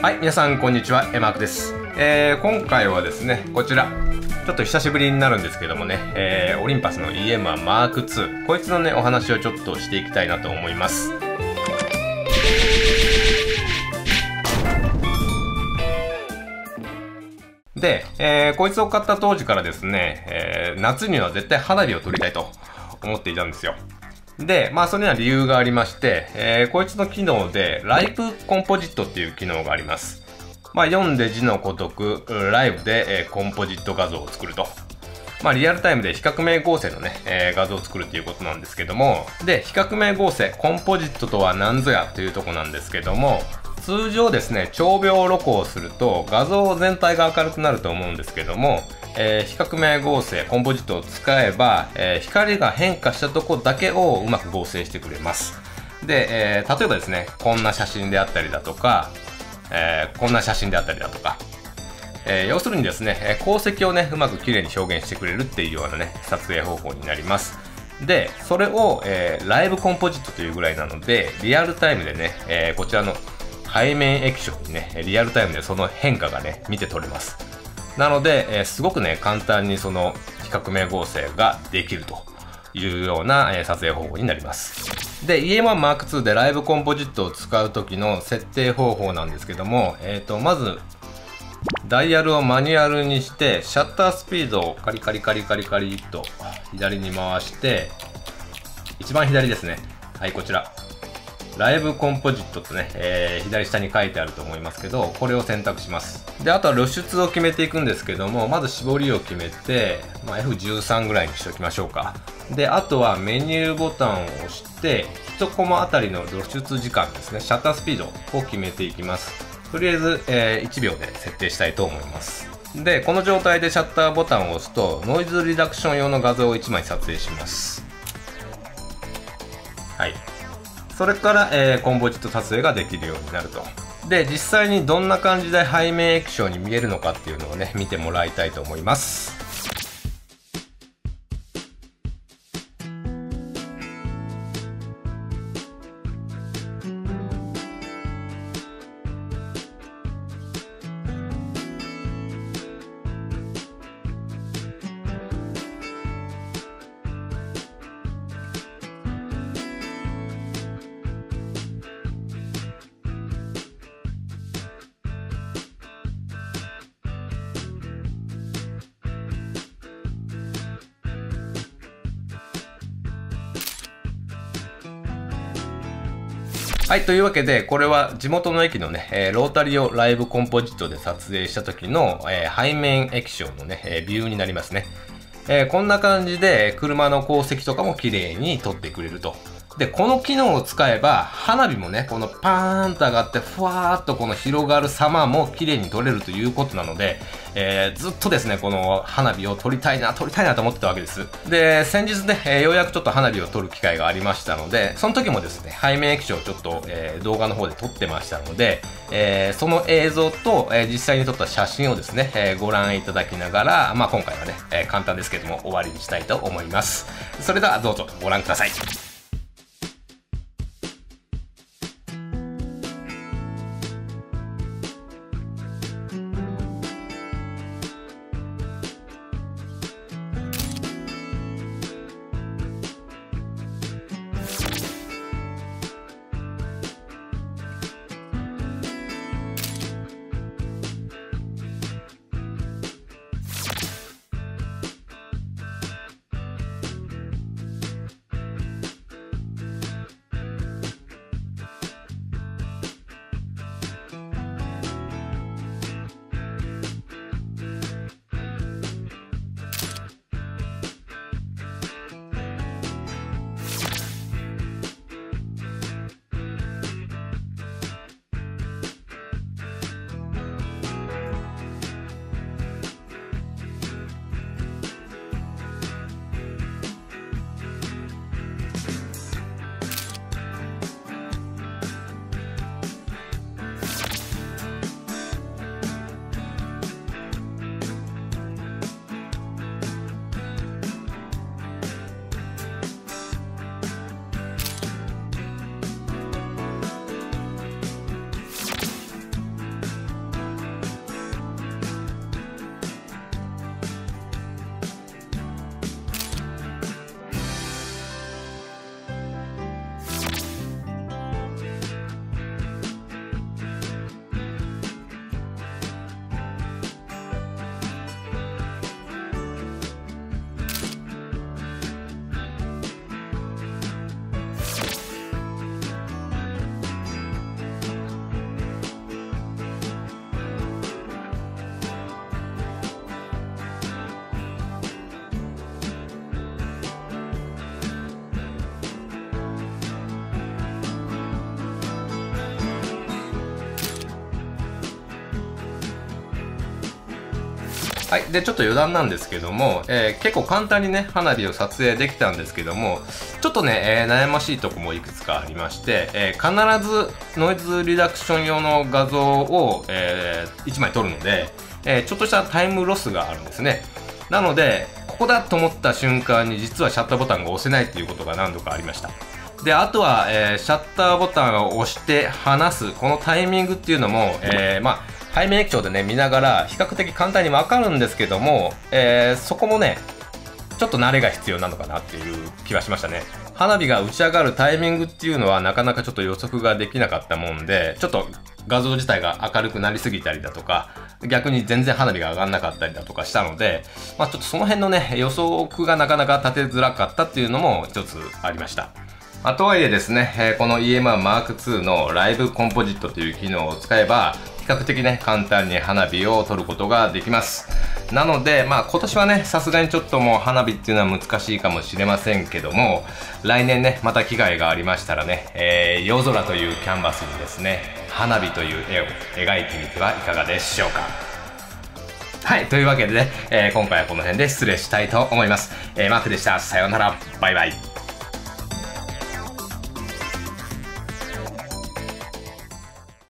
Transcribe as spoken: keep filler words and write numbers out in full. はい、皆さんこんにちは、えマークです、えー、今回はですね、こちらちょっと久しぶりになるんですけどもね、えー、オリンパスの イーエムワンマークツー こいつのねお話をちょっとしていきたいなと思います。で、えー、こいつを買った当時からですね、えー、夏には絶対花火を撮りたいと思っていたんですよ。で、まあそれには理由がありまして、えー、こいつの機能でライブコンポジットっていう機能があります。まあ読んで字のごとくライブで、えー、コンポジット画像を作ると、まあリアルタイムで比較名合成のね、えー、画像を作るっていうことなんですけども、で比較名合成コンポジットとは何ぞやというとこなんですけども、通常ですね、長秒露光をすると画像全体が明るくなると思うんですけども、えー、比較名合成コンポジットを使えば、えー、光が変化したとこだけをうまく合成してくれます。で、えー、例えばですね、こんな写真であったりだとか、えー、こんな写真であったりだとか、えー、要するにですね、光跡をねうまく綺麗に表現してくれるっていうようなね撮影方法になります。でそれを、えー、ライブコンポジットというぐらいなので、リアルタイムでね、えー、こちらの背面液晶にねリアルタイムでその変化がね見て取れます。なので、えー、すごくね簡単にその比較名合成ができるというような、えー、撮影方法になります。で イーエムワンマークツー でライブコンポジットを使う時の設定方法なんですけども、えー、とまずダイヤルをマニュアルにして、シャッタースピードをカリカリカリカリカリっと左に回して、一番左ですね、はい、こちらライブコンポジットとね、えー、左下に書いてあると思いますけど、これを選択します。であとは露出を決めていくんですけども、まず絞りを決めて、まあ、エフじゅうさん ぐらいにしておきましょうか。であとはメニューボタンを押して、いちコマあたりの露出時間ですね、シャッタースピードを決めていきます。とりあえず、えー、いちびょうで設定したいと思います。でこの状態でシャッターボタンを押すと、ノイズリダクション用の画像をいちまい撮影します。はい、それから、えー、コンポジット撮影ができるようになると。で実際にどんな感じで背面液晶に見えるのかっていうのをね見てもらいたいと思います。はい、というわけで、これは地元の駅のね、えー、ロータリーをライブコンポジットで撮影した時の、えー、背面液晶のね、えー、ビューになりますね。えー、こんな感じで車の後席とかも綺麗に撮ってくれると。で、この機能を使えば花火もね、このパーンと上がってふわーっとこの広がる様も綺麗に撮れるということなので、えー、ずっとですね、この花火を撮りたいな、撮りたいなと思ってたわけです。で、先日ね、えー、ようやくちょっと花火を撮る機会がありましたので、その時もですね、背面液晶をちょっと、えー、動画の方で撮ってましたので、えー、その映像と、えー、実際に撮った写真をですね、えー、ご覧いただきながら、まあ今回はね、えー、簡単ですけども終わりにしたいと思います。それではどうぞご覧ください。はい、でちょっと余談なんですけども、えー、結構簡単にね花火を撮影できたんですけども、ちょっとね、えー、悩ましいとこもいくつかありまして、えー、必ずノイズリダクション用の画像を、えー、いちまい撮るので、えー、ちょっとしたタイムロスがあるんですね。なのでここだと思った瞬間に実はシャッターボタンが押せないっていうことが何度かありました。であとは、えー、シャッターボタンを押して離すこのタイミングっていうのも、えー、まあ背面液晶でね見ながら比較的簡単に分かるんですけども、えー、そこもねちょっと慣れが必要なのかなっていう気はしましたね。花火が打ち上がるタイミングっていうのはなかなかちょっと予測ができなかったもんで、ちょっと画像自体が明るくなりすぎたりだとか、逆に全然花火が上がんなかったりだとかしたので、まあ、ちょっとその辺のね予測がなかなか立てづらかったっていうのも一つありました。まあ、とはいえですね、この イーエムワンマークツー のライブコンポジットという機能を使えば比較的ね簡単に花火を撮ることができます。なのでまあ今年はねさすがにちょっともう花火っていうのは難しいかもしれませんけども、来年ねまた機会がありましたらね、えー、夜空というキャンバスにですね花火という絵を描いてみてはいかがでしょうか。はい、というわけでね、えー、今回はこの辺で失礼したいと思います。えー、マークでした。さようなら。バイバイ。